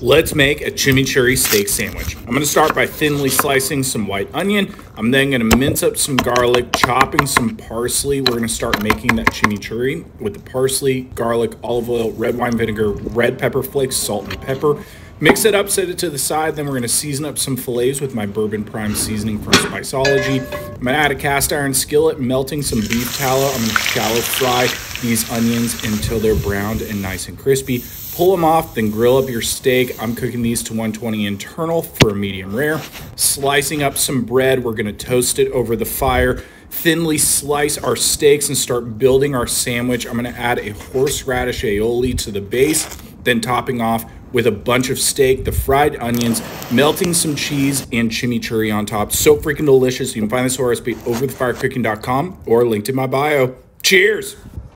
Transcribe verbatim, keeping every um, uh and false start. Let's make a chimichurri steak sandwich. I'm going to start by thinly slicing some white onion. I'm then going to mince up some garlic, chopping some parsley. We're going to start making that chimichurri with the parsley, garlic, olive oil, red wine vinegar, red pepper flakes, salt and pepper. Mix it up, set it to the side. Then we're going to season up some fillets with my Bourbon Prime seasoning from Spiceology. I'm going to add a cast iron skillet, melting some beef tallow. I'm going to shallow fry these onions until they're browned and nice and crispy. Pull them off, then grill up your steak. I'm cooking these to one twenty internal for a medium rare. Slicing up some bread, we're gonna toast it over the fire. Thinly slice our steaks and start building our sandwich. I'm gonna add a horseradish aioli to the base, then topping off with a bunch of steak, the fried onions, melting some cheese, and chimichurri on top. So freaking delicious. You can find this whole recipe over the fire cooking dot com or linked in my bio. Cheers.